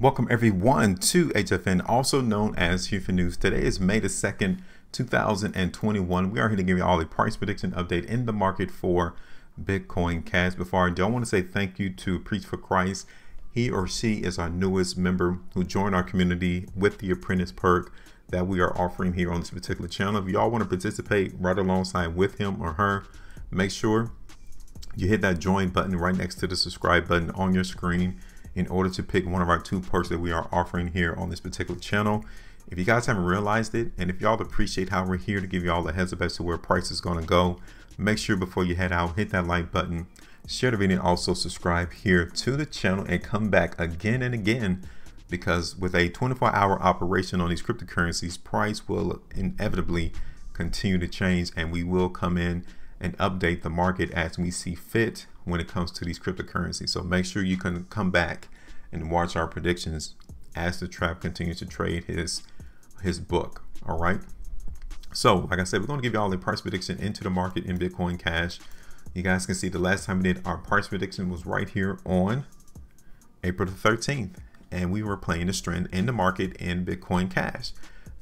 Welcome everyone to HFN, also known as HueFin News. Today is May the 2nd, 2021. We are here to give you all a price prediction update in the market for Bitcoin Cash. Before I do, I want to say thank you to Preach for Christ. He or she is our newest member who joined our community with the apprentice perk that we are offering here on this particular channel. If y'all want to participate right alongside with him or her, make sure you hit that join button right next to the subscribe button on your screen in order to pick one of our two perks that we are offering here on this particular channel. If you guys haven't realized it, and if y'all appreciate how we're here to give y'all a heads up as to where price is gonna go, make sure before you head out, hit that like button, share the video, and also subscribe here to the channel, and come back again and again, because with a 24-hour operation on these cryptocurrencies, price will inevitably continue to change, and we will come in and update the market as we see fit when it comes to these cryptocurrencies. So make sure you can come back and watch our predictions as the trap continues to trade his book. All right, so like I said, we're going to give you all a price prediction into the market in Bitcoin Cash. You guys can see the last time we did our price prediction was right here on April the 13th, and we were playing the trend in the market in Bitcoin Cash.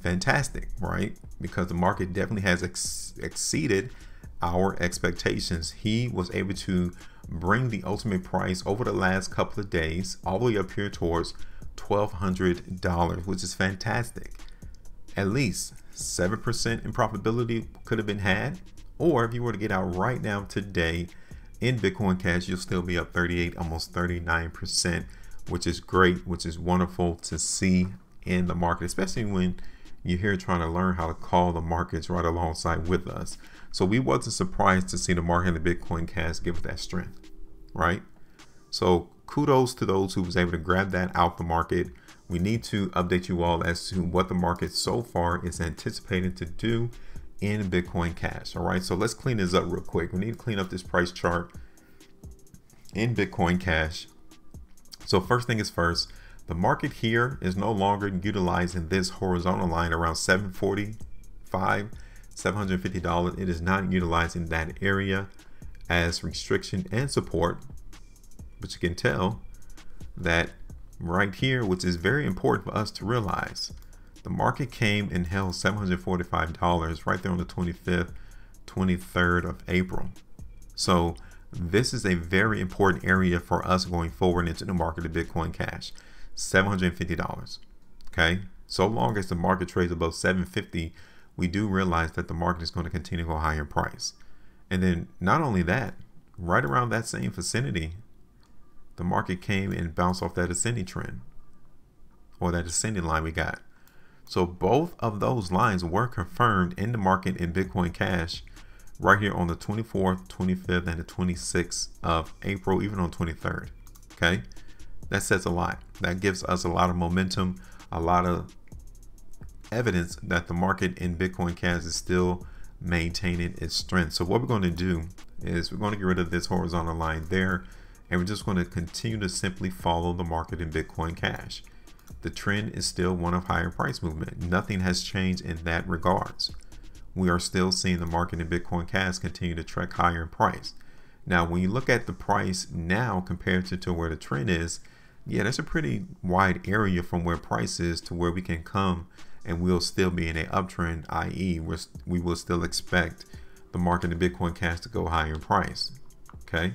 Fantastic, right? Because the market definitely has exceeded our expectations. He was able to bring the ultimate price over the last couple of days all the way up here towards $1,200, which is fantastic. At least 7% in profitability could have been had, or if you were to get out right now today in Bitcoin Cash, you'll still be up 38, almost 39%, which is great, which is wonderful to see in the market, especially when you're here trying to learn how to call the markets right alongside with us. So we wasn't surprised to see the market in the Bitcoin Cash give it that strength, right? So kudos to those who was able to grab that out the market. We need to update you all as to what the market so far is anticipated to do in Bitcoin Cash. All right, so let's clean this up real quick. We need to clean up this price chart in Bitcoin Cash. So first thing is first, the market here is no longer utilizing this horizontal line around $745, $750. It is not utilizing that area as restriction and support, but you can tell that right here, which is very important for us to realize. The market came and held $745 right there on the 25th, 23rd of April. So this is a very important area for us going forward into the market of Bitcoin Cash. $750. Okay, so long as the market trades above $750, we do realize that the market is going to continue to go higher in price. And then not only that, right around that same vicinity, the market came and bounced off that ascending trend, or that ascending line we got. So both of those lines were confirmed in the market in Bitcoin Cash right here on the 24th, 25th, and the 26th of April, even on 23rd. Okay, that says a lot. That gives us a lot of momentum, a lot of evidence that the market in Bitcoin Cash is still maintaining its strength. So what we're going to do is we're going to get rid of this horizontal line there, and we're just going to continue to simply follow the market in Bitcoin Cash. The trend is still one of higher price movement. Nothing has changed in that regards. We are still seeing the market in Bitcoin Cash continue to track higher in price. Now, when you look at the price now compared to where the trend is, yeah, that's a pretty wide area from where price is to where we can come, and we'll still be in an uptrend, i.e. we will still expect the market in Bitcoin Cash to go higher in price. Okay,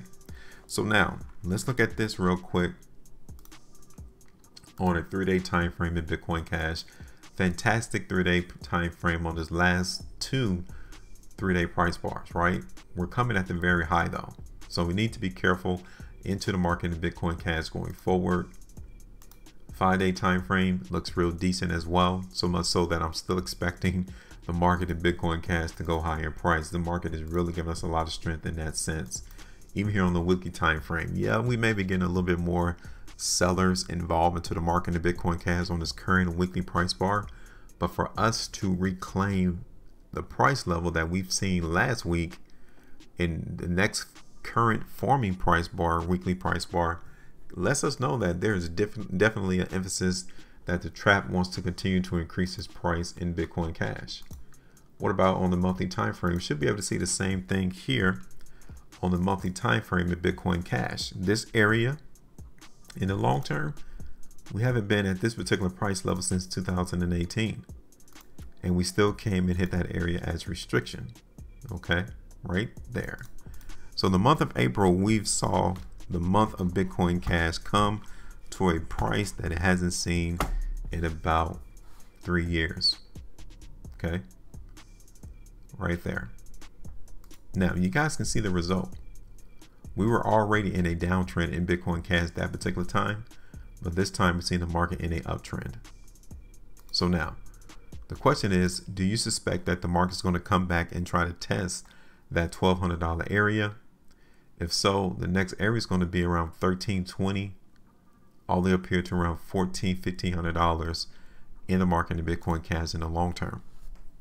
so now let's look at this real quick on a 3-day time frame in Bitcoin Cash. Fantastic 3-day time frame on this last two 3-day price bars, right? We're coming at the very high though, so we need to be careful into the market in Bitcoin Cash going forward. 5-day time frame looks real decent as well, so much so that I'm still expecting the market in Bitcoin Cash to go higher in price. The market is really giving us a lot of strength in that sense. Even here on the weekly time frame, yeah, we may be getting a little bit more sellers involved into the market in Bitcoin Cash on this current weekly price bar, but for us to reclaim the price level that we've seen last week in the next current forming price bar, weekly price bar, lets us know that there's definitely an emphasis that the trap wants to continue to increase its price in Bitcoin Cash. What about on the monthly time frame? We should be able to see the same thing here on the monthly time frame in Bitcoin Cash. This area in the long term We haven't been at this particular price level since 2018, and we still came and hit that area as restriction. Okay, right there. So the month of April, we've saw the month of Bitcoin Cash come to a price that it hasn't seen in about 3 years. Okay, right there. Now you guys can see the result. We were already in a downtrend in Bitcoin Cash that particular time, but this time we're seeing the market in an uptrend. So now the question is, do you suspect that the market's going to come back and try to test that $1,200 area? If so, the next area is going to be around 1320, all the way up here to around $1,400–$1,500 in the market in Bitcoin Cash in the long term.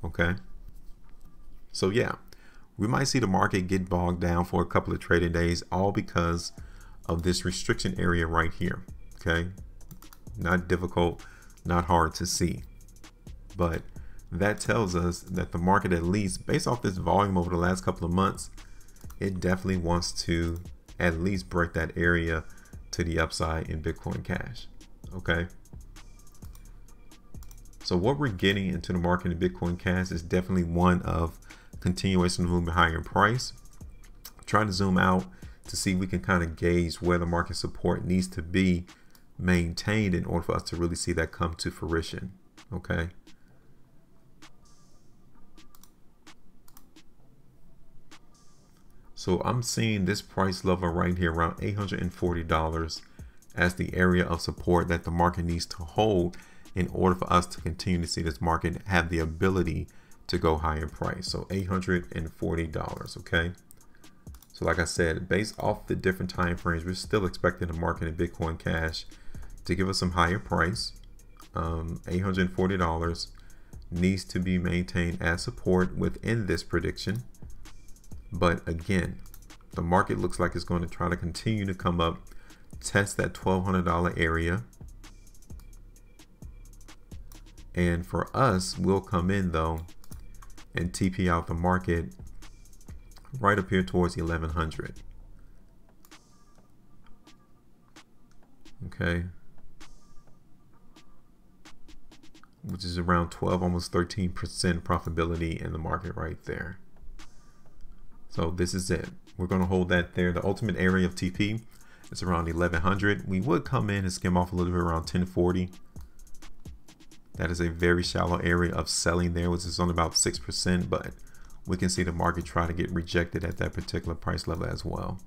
Okay, so yeah, we might see the market get bogged down for a couple of trading days, all because of this restriction area right here. Okay, not difficult, not hard to see, but that tells us that the market, at least based off this volume over the last couple of months, it definitely wants to at least break that area to the upside in Bitcoin Cash. Okay, so what we're getting into the market in Bitcoin Cash is definitely one of continuation of movement higher in price. Trying to zoom out to see we can kind of gauge where the market support needs to be maintained in order for us to really see that come to fruition. Okay, so I'm seeing this price level right here around $840 as the area of support that the market needs to hold in order for us to continue to see this market have the ability to go higher in price. So $840. Okay, so like I said, based off the different time frames, we're still expecting the market in Bitcoin Cash to give us some higher price. $840 needs to be maintained as support within this prediction, but again, the market looks like it's going to try to continue to come up, test that $1,200 area. And for us, we'll come in though and TP out the market right up here towards 1100. Okay, which is around 12, almost 13% profitability in the market right there. So this is it. We're going to hold that there. The ultimate area of TP is around 1100. We would come in and skim off a little bit around 1040. That is a very shallow area of selling there, which is on about 6%, but we can see the market try to get rejected at that particular price level as well.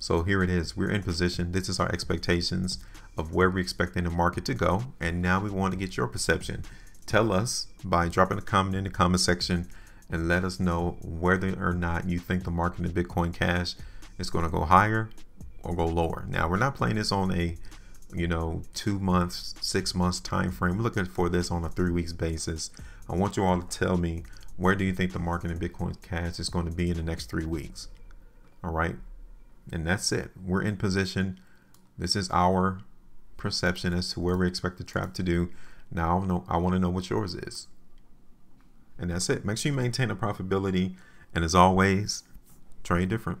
So here it is. We're in position. This is our expectations of where we're expecting the market to go. And now we want to get your perception. Tell us by dropping a comment in the comment section and let us know whether or not you think the market in Bitcoin Cash is going to go higher or go lower. Now, we're not playing this on a 2 months, 6 months time frame. We're looking for this on a 3 weeks basis. I want you all to tell me, where do you think the market in Bitcoin Cash is going to be in the next 3 weeks? All right, and that's it. We're in position. This is our perception as to where we expect the trap to do. Now I want to know what yours is, and that's it. Make sure you maintain the profitability, and as always, trade different.